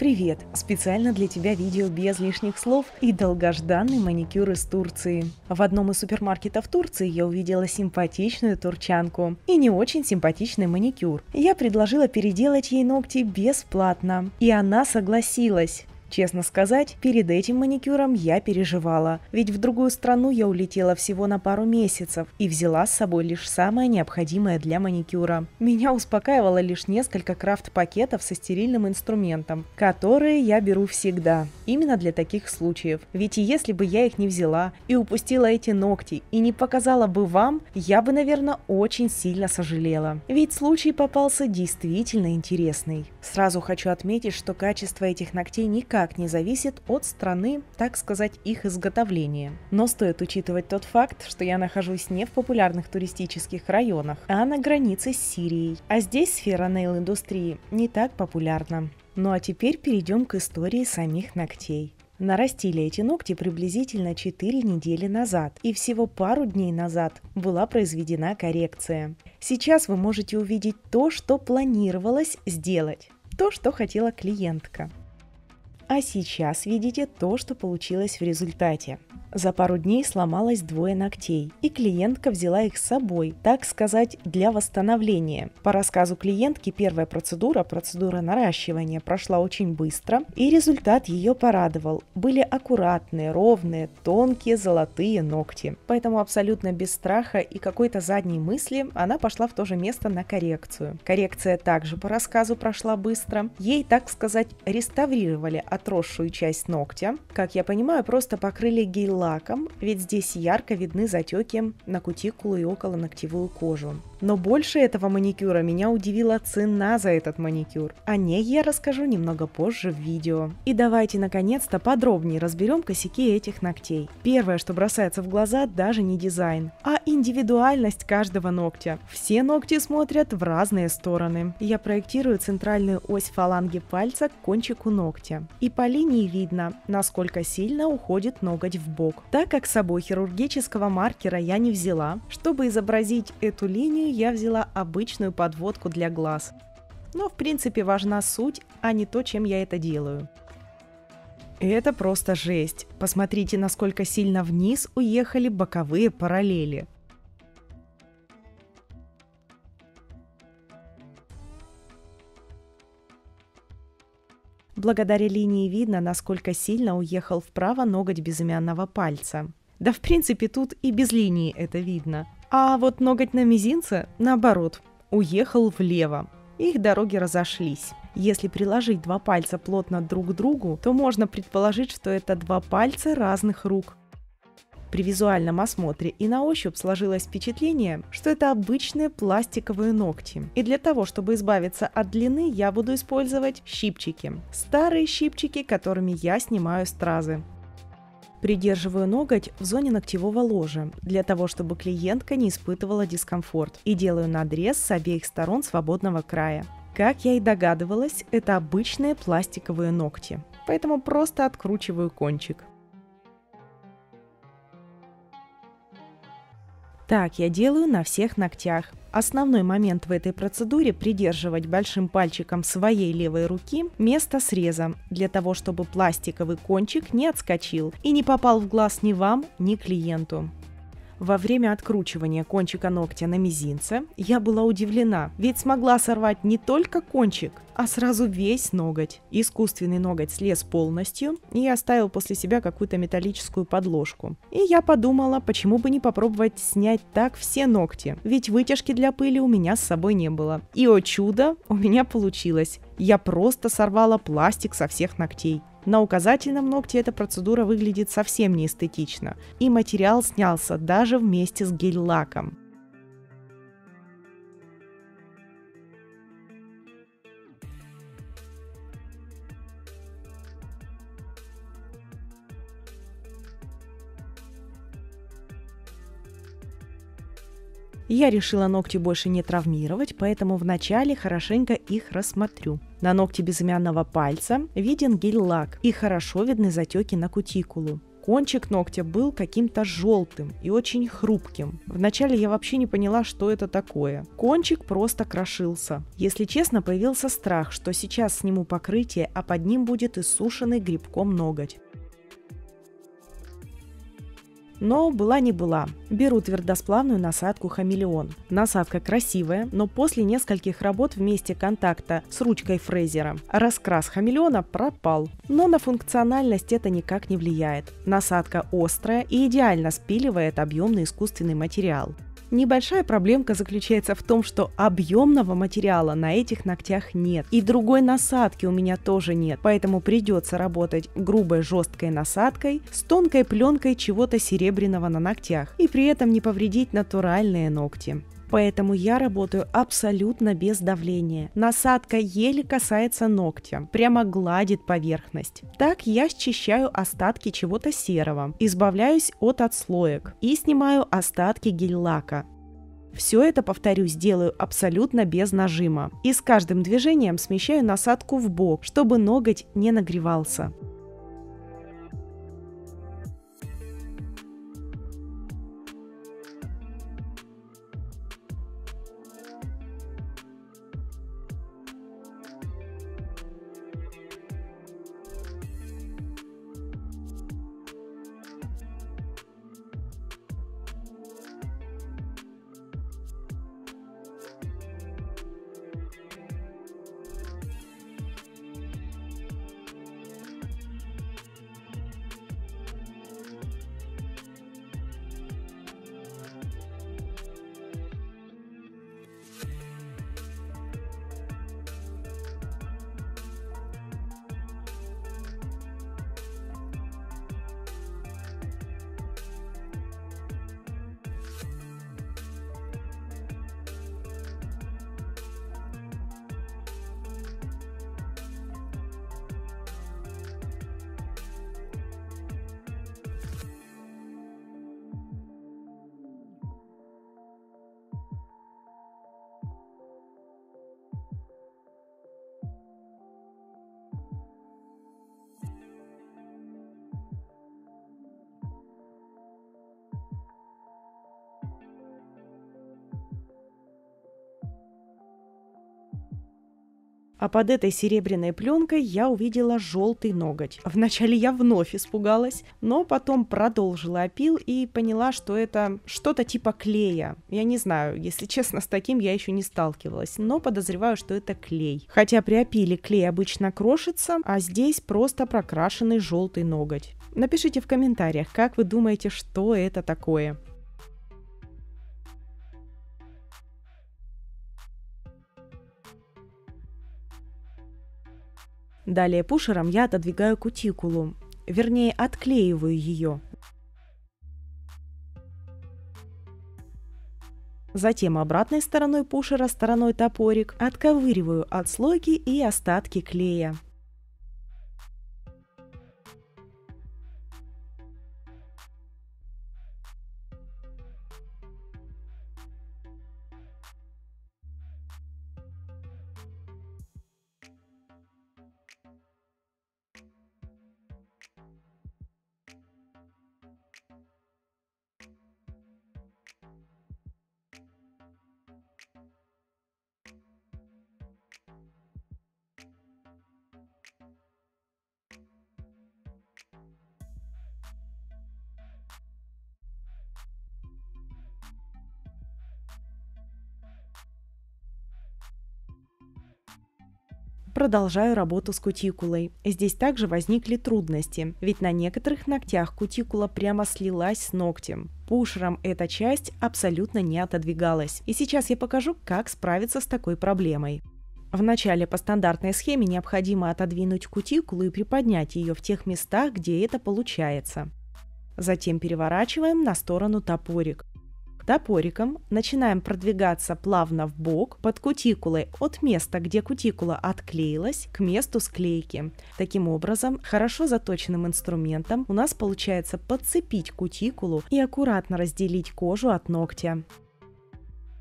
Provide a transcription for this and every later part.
Привет! Специально для тебя видео без лишних слов и долгожданный маникюр из Турции. В одном из супермаркетов Турции я увидела симпатичную турчанку и не очень симпатичный маникюр. Я предложила переделать ей ногти бесплатно, и она согласилась. Честно сказать, перед этим маникюром я переживала, ведь в другую страну я улетела всего на пару месяцев и взяла с собой лишь самое необходимое для маникюра. Меня успокаивало лишь несколько крафт-пакетов со стерильным инструментом, которые я беру всегда, именно для таких случаев. Ведь если бы я их не взяла и упустила эти ногти и не показала бы вам, я бы, наверное, очень сильно сожалела. Ведь случай попался действительно интересный. Сразу хочу отметить, что качество этих ногтей никак не зависит от страны, так сказать, их изготовления. Но стоит учитывать тот факт, что я нахожусь не в популярных туристических районах, а на границе с Сирией. А здесь сфера нейл-индустрии не так популярна. Ну а теперь перейдем к истории самих ногтей. Нарастили эти ногти приблизительно 4 недели назад, и всего пару дней назад была произведена коррекция. Сейчас вы можете увидеть то, что планировалось сделать, то, что хотела клиентка. А сейчас видите то, что получилось в результате. За пару дней сломалось двое ногтей, и клиентка взяла их с собой, так сказать, для восстановления. По рассказу клиентки, первая процедура наращивания, прошла очень быстро, и результат ее порадовал. Были аккуратные, ровные, тонкие, золотые ногти. Поэтому абсолютно без страха и какой-то задней мысли она пошла в то же место на коррекцию. Коррекция также по рассказу прошла быстро. Ей, так сказать, реставрировали отросшую часть ногтя. Как я понимаю, просто покрыли гель-лаком, ведь здесь ярко видны затеки на кутикулу и около ногтевую кожу. Но больше этого маникюра меня удивила цена за этот маникюр. О ней я расскажу немного позже в видео. И давайте наконец-то подробнее разберем косяки этих ногтей. Первое, что бросается в глаза, даже не дизайн, а индивидуальность каждого ногтя. Все ногти смотрят в разные стороны. Я проектирую центральную ось фаланги пальца к кончику ногтя. И по линии видно, насколько сильно уходит ноготь в бок. Так как с собой хирургического маркера я не взяла, чтобы изобразить эту линию, я взяла обычную подводку для глаз. Но в принципе важна суть, а не то, чем я это делаю. Это просто жесть. Посмотрите, насколько сильно вниз уехали боковые параллели. Благодаря линии видно, насколько сильно уехал вправо ноготь безымянного пальца. Да в принципе тут и без линии это видно. А вот ноготь на мизинце, наоборот, уехал влево. Их дороги разошлись. Если приложить два пальца плотно друг к другу, то можно предположить, что это два пальца разных рук. При визуальном осмотре и на ощупь сложилось впечатление, что это обычные пластиковые ногти. И для того, чтобы избавиться от длины, я буду использовать щипчики. Старые щипчики, которыми я снимаю стразы. Придерживаю ноготь в зоне ногтевого ложа, для того, чтобы клиентка не испытывала дискомфорт, и делаю надрез с обеих сторон свободного края. Как я и догадывалась, это обычные пластиковые ногти, поэтому просто откручиваю кончик. Так я делаю на всех ногтях. Основной момент в этой процедуре – придерживать большим пальчиком своей левой руки место среза, для того, чтобы пластиковый кончик не отскочил и не попал в глаз ни вам, ни клиенту. Во время откручивания кончика ногтя на мизинце я была удивлена, ведь смогла сорвать не только кончик, а сразу весь ноготь. Искусственный ноготь слез полностью и оставил после себя какую-то металлическую подложку. И я подумала, почему бы не попробовать снять так все ногти, ведь вытяжки для пыли у меня с собой не было. И, о чудо, у меня получилось. Я просто сорвала пластик со всех ногтей. На указательном ногте эта процедура выглядит совсем неэстетично, и материал снялся даже вместе с гель-лаком. Я решила ногти больше не травмировать, поэтому вначале хорошенько их рассмотрю. На ногте безымянного пальца виден гель-лак и хорошо видны затеки на кутикулу. Кончик ногтя был каким-то желтым и очень хрупким. Вначале я вообще не поняла, что это такое. Кончик просто крошился. Если честно, появился страх, что сейчас сниму покрытие, а под ним будет иссушенный грибком ноготь. Но была не была. Беру твердосплавную насадку «Хамелеон». Насадка красивая, но после нескольких работ в месте контакта с ручкой фрезера раскрас «Хамелеона» пропал. Но на функциональность это никак не влияет. Насадка острая и идеально спиливает объемный искусственный материал. Небольшая проблемка заключается в том, что объемного материала на этих ногтях нет. И другой насадки у меня тоже нет, поэтому придется работать грубой жесткой насадкой с тонкой пленкой чего-то серебряного на ногтях и при этом не повредить натуральные ногти. Поэтому я работаю абсолютно без давления. Насадка еле касается ногтя, прямо гладит поверхность. Так я счищаю остатки чего-то серого, избавляюсь от отслоек и снимаю остатки гель-лака. Все это, повторюсь, делаю абсолютно без нажима. И с каждым движением смещаю насадку в бок, чтобы ноготь не нагревался. А под этой серебряной пленкой я увидела желтый ноготь. Вначале я вновь испугалась, но потом продолжила опил и поняла, что это что-то типа клея. Я не знаю, если честно, с таким я еще не сталкивалась, но подозреваю, что это клей. Хотя при опиле клей обычно крошится, а здесь просто прокрашенный желтый ноготь. Напишите в комментариях, как вы думаете, что это такое. Далее пушером я отодвигаю кутикулу, вернее, отклеиваю ее. Затем обратной стороной пушера, стороной топорик, отковыриваю отслойки и остатки клея. Продолжаю работу с кутикулой. Здесь также возникли трудности, ведь на некоторых ногтях кутикула прямо слилась с ногтем. Пушером эта часть абсолютно не отодвигалась. И сейчас я покажу, как справиться с такой проблемой. Вначале по стандартной схеме необходимо отодвинуть кутикулу и приподнять ее в тех местах, где это получается. Затем переворачиваем на сторону топорик. Топориком начинаем продвигаться плавно в бок под кутикулой от места, где кутикула отклеилась, к месту склейки. Таким образом, хорошо заточенным инструментом у нас получается подцепить кутикулу и аккуратно разделить кожу от ногтя.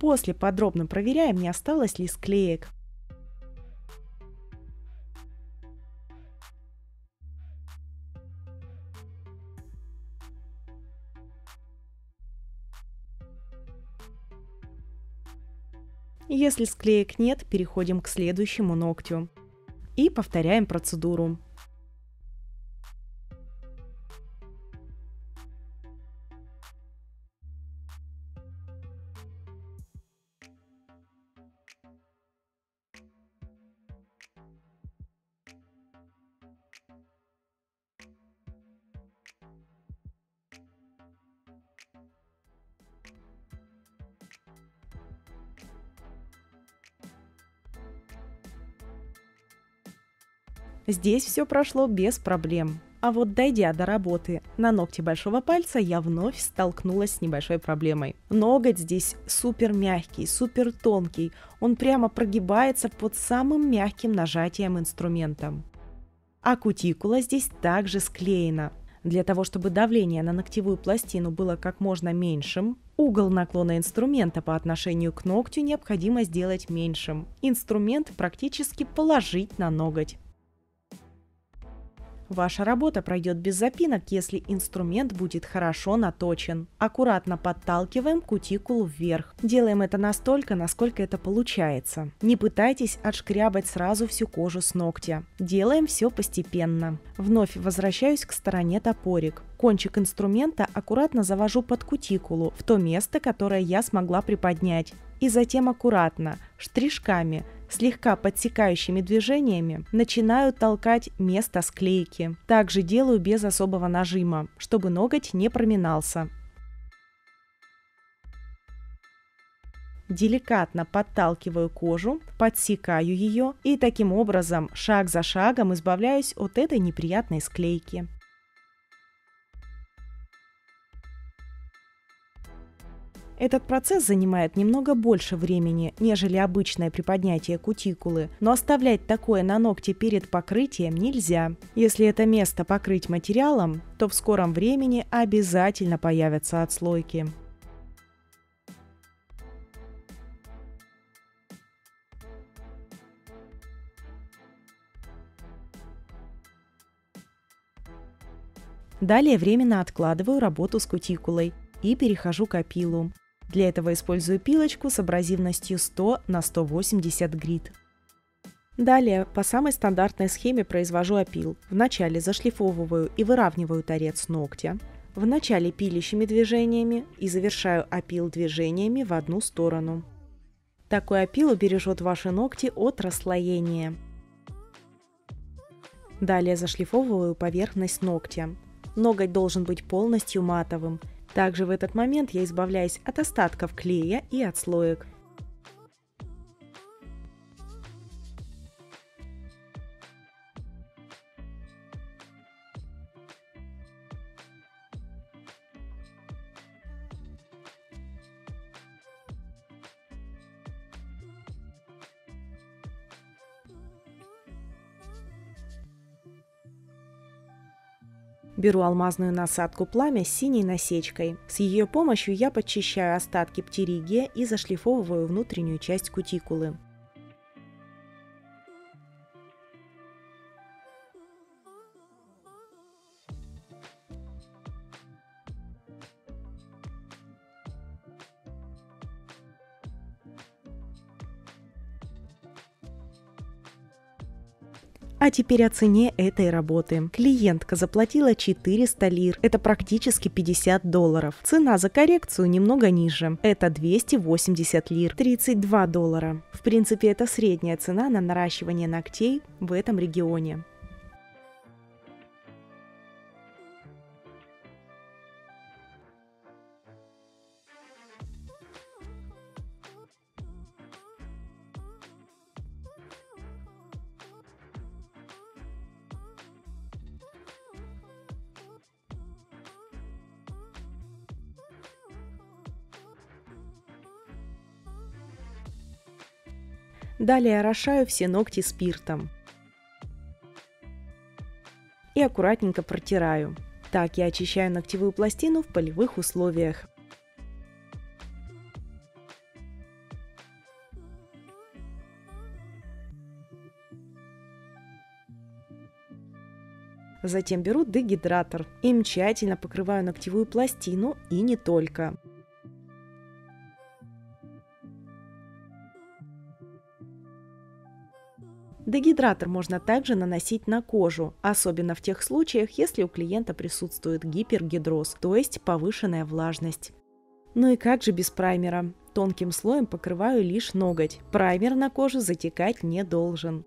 После подробно проверяем, не осталось ли склеек. Если склеек нет, переходим к следующему ногтю. И повторяем процедуру. Здесь все прошло без проблем. А вот дойдя до работы на ногте большого пальца, я вновь столкнулась с небольшой проблемой. Ноготь здесь супер мягкий, супер тонкий. Он прямо прогибается под самым мягким нажатием инструмента. А кутикула здесь также склеена. Для того, чтобы давление на ногтевую пластину было как можно меньшим, угол наклона инструмента по отношению к ногтю необходимо сделать меньшим. Инструмент практически положить на ноготь. Ваша работа пройдет без запинок, если инструмент будет хорошо наточен. Аккуратно подталкиваем кутикулу вверх. Делаем это настолько, насколько это получается. Не пытайтесь отшкрябать сразу всю кожу с ногтя. Делаем все постепенно. Вновь возвращаюсь к стороне топорик. Кончик инструмента аккуратно завожу под кутикулу, в то место, которое я смогла приподнять. И затем аккуратно, штришками, слегка подсекающими движениями начинаю толкать место склейки. Также делаю без особого нажима, чтобы ноготь не проминался. Деликатно подталкиваю кожу, подсекаю ее и таким образом шаг за шагом избавляюсь от этой неприятной склейки. Этот процесс занимает немного больше времени, нежели обычное приподнятие кутикулы, но оставлять такое на ногте перед покрытием нельзя. Если это место покрыть материалом, то в скором времени обязательно появятся отслойки. Далее временно откладываю работу с кутикулой и перехожу к опилу. Для этого использую пилочку с абразивностью 100 на 180 грит. Далее по самой стандартной схеме произвожу опил. Вначале зашлифовываю и выравниваю торец ногтя. Вначале пилящими движениями и завершаю опил движениями в одну сторону. Такой опил убережет ваши ногти от расслоения. Далее зашлифовываю поверхность ногтя. Ноготь должен быть полностью матовым. Также в этот момент я избавляюсь от остатков клея и отслоек. Беру алмазную насадку пламя с синей насечкой. С ее помощью я подчищаю остатки птеригия и зашлифовываю внутреннюю часть кутикулы. А теперь о цене этой работы. Клиентка заплатила 400 лир, это практически 50 долларов. Цена за коррекцию немного ниже, это 280 лир, 32 доллара. В принципе, это средняя цена на наращивание ногтей в этом регионе. Далее орошаю все ногти спиртом и аккуратненько протираю. Так я очищаю ногтевую пластину в полевых условиях. Затем беру дегидратор. Им тщательно покрываю ногтевую пластину и не только. Дегидратор можно также наносить на кожу, особенно в тех случаях, если у клиента присутствует гипергидроз, то есть повышенная влажность. Ну и как же без праймера? Тонким слоем покрываю лишь ноготь. Праймер на кожу затекать не должен.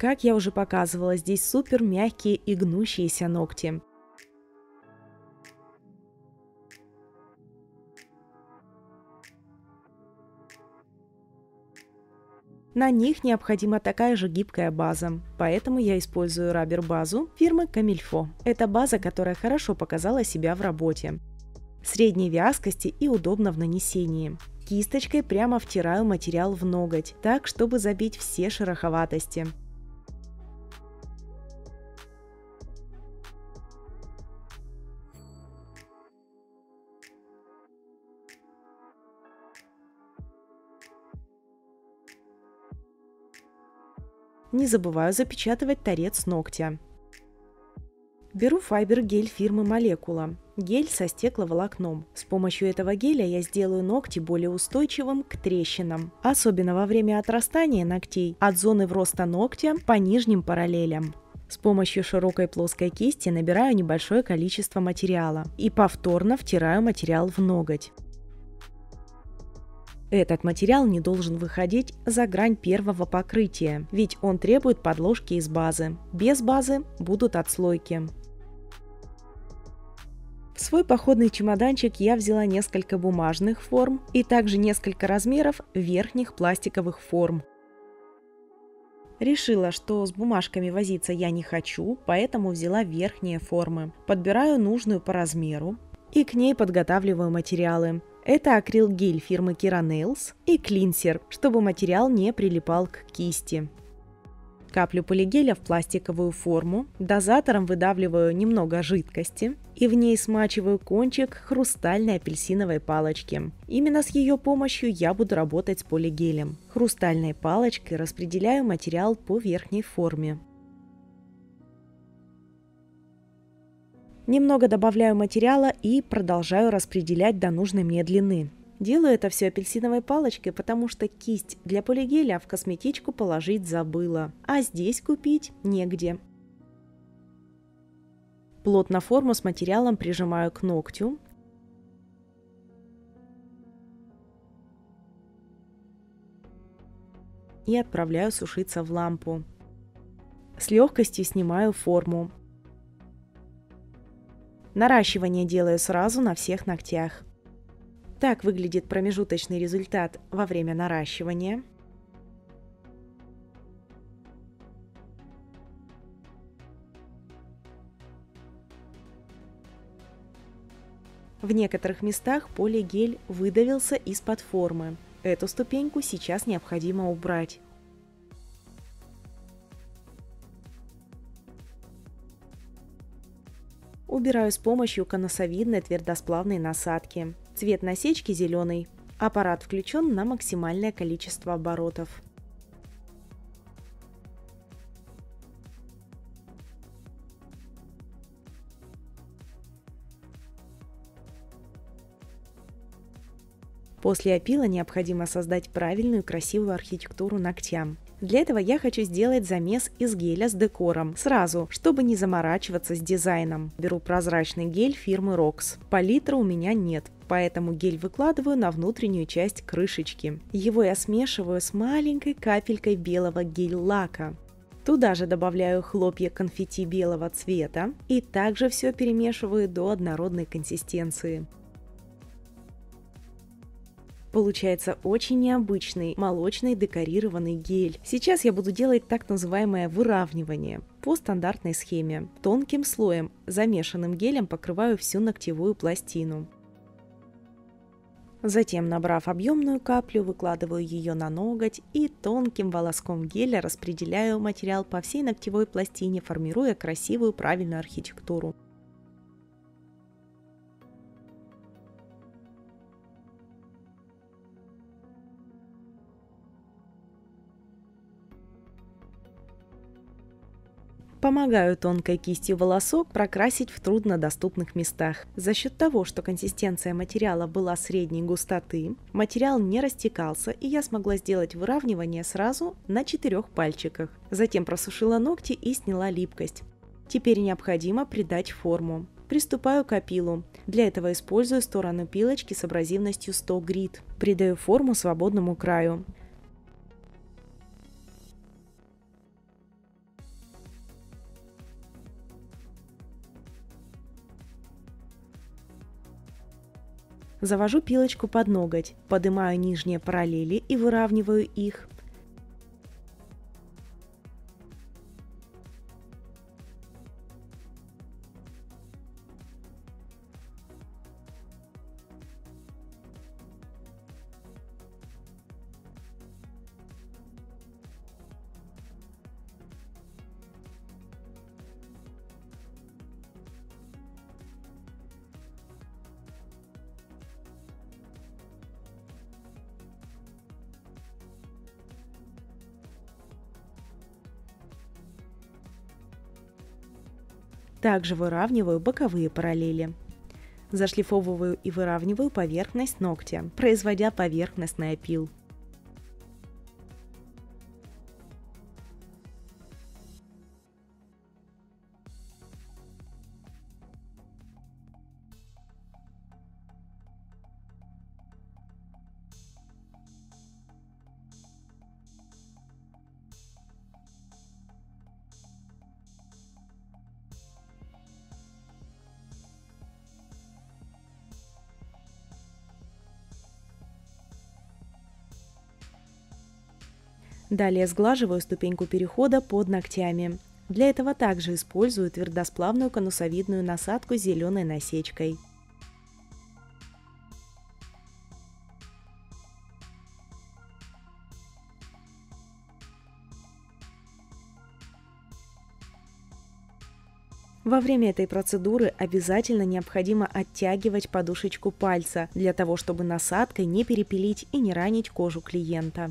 Как я уже показывала, здесь супер мягкие и гнущиеся ногти. На них необходима такая же гибкая база, поэтому я использую рабер-базу фирмы Камильфо. Это база, которая хорошо показала себя в работе. Средней вязкости и удобно в нанесении. Кисточкой прямо втираю материал в ноготь, так, чтобы забить все шероховатости. Не забываю запечатывать торец ногтя. Беру файбер-гель фирмы Молекула. Гель со стекловолокном. С помощью этого геля я сделаю ногти более устойчивым к трещинам, особенно во время отрастания ногтей от зоны роста ногтя по нижним параллелям. С помощью широкой плоской кисти набираю небольшое количество материала и повторно втираю материал в ноготь. Этот материал не должен выходить за грань первого покрытия, ведь он требует подложки из базы. Без базы будут отслойки. В свой походный чемоданчик я взяла несколько бумажных форм и также несколько размеров верхних пластиковых форм. Решила, что с бумажками возиться я не хочу, поэтому взяла верхние формы. Подбираю нужную по размеру и к ней подготавливаю материалы. Это акрил-гель фирмы Kira Nails и клинсер, чтобы материал не прилипал к кисти. Каплю полигеля в пластиковую форму, дозатором выдавливаю немного жидкости и в ней смачиваю кончик хрустальной апельсиновой палочки. Именно с ее помощью я буду работать с полигелем. Хрустальной палочкой распределяю материал по верхней форме. Немного добавляю материала и продолжаю распределять до нужной мне длины. Делаю это все апельсиновой палочкой, потому что кисть для полигеля в косметичку положить забыла, а здесь купить негде. Плотно форму с материалом прижимаю к ногтю. И отправляю сушиться в лампу. С легкостью снимаю форму. Наращивание делаю сразу на всех ногтях. Так выглядит промежуточный результат во время наращивания. В некоторых местах полигель выдавился из-под формы. Эту ступеньку сейчас необходимо убрать. Убираю с помощью конусовидной твердосплавной насадки. Цвет насечки зеленый. Аппарат включен на максимальное количество оборотов. После опила необходимо создать правильную и красивую архитектуру ногтям. Для этого я хочу сделать замес из геля с декором сразу, чтобы не заморачиваться с дизайном. Беру прозрачный гель фирмы Rox. Палитры у меня нет, поэтому гель выкладываю на внутреннюю часть крышечки. Его я смешиваю с маленькой капелькой белого гель-лака. Туда же добавляю хлопья конфетти белого цвета и также все перемешиваю до однородной консистенции. Получается очень необычный молочный декорированный гель. Сейчас я буду делать так называемое выравнивание по стандартной схеме. Тонким слоем, замешанным гелем, покрываю всю ногтевую пластину. Затем, набрав объемную каплю, выкладываю ее на ноготь и тонким волоском геля распределяю материал по всей ногтевой пластине, формируя красивую правильную архитектуру. Помогаю тонкой кисти волосок прокрасить в труднодоступных местах. За счет того, что консистенция материала была средней густоты, материал не растекался, и я смогла сделать выравнивание сразу на 4 пальчиках. Затем просушила ногти и сняла липкость. Теперь необходимо придать форму. Приступаю к опилу. Для этого использую сторону пилочки с абразивностью 100 грит. Придаю форму свободному краю. Завожу пилочку под ноготь, поднимаю нижние параллели и выравниваю их. Также выравниваю боковые параллели. Зашлифовываю и выравниваю поверхность ногтя, производя поверхностный опил. Далее сглаживаю ступеньку перехода под ногтями. Для этого также использую твердосплавную конусовидную насадку с зеленой насечкой. Во время этой процедуры обязательно необходимо оттягивать подушечку пальца, для того чтобы насадкой не перепилить и не ранить кожу клиента.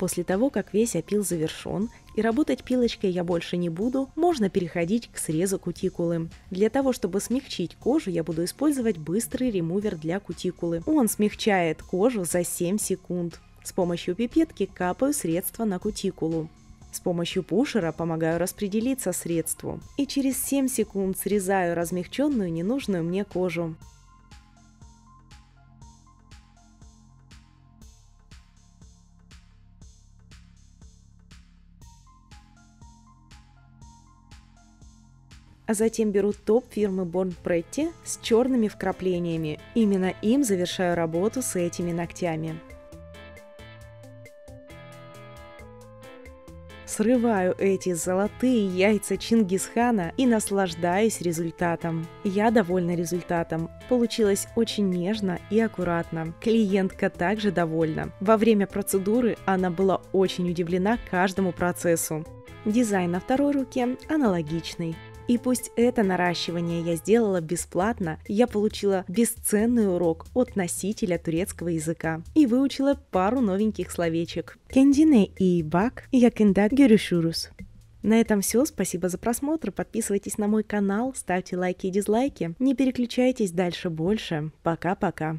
После того, как весь опил завершен и работать пилочкой я больше не буду, можно переходить к срезу кутикулы. Для того, чтобы смягчить кожу, я буду использовать быстрый ремувер для кутикулы. Он смягчает кожу за 7 секунд. С помощью пипетки капаю средство на кутикулу. С помощью пушера помогаю распределиться средству. И через 7 секунд срезаю размягченную ненужную мне кожу. А затем беру топ фирмы BornPretty с черными вкраплениями. Именно им завершаю работу с этими ногтями. Срываю эти золотые яйца Чингисхана и наслаждаюсь результатом. Я довольна результатом. Получилось очень нежно и аккуратно. Клиентка также довольна. Во время процедуры она была очень удивлена каждому процессу. Дизайн на второй руке аналогичный. И пусть это наращивание я сделала бесплатно, я получила бесценный урок от носителя турецкого языка и выучила пару новеньких словечек. Кендине и бак, я кенда гюрюшурус. На этом все, спасибо за просмотр, подписывайтесь на мой канал, ставьте лайки и дизлайки, не переключайтесь, дальше больше, пока-пока.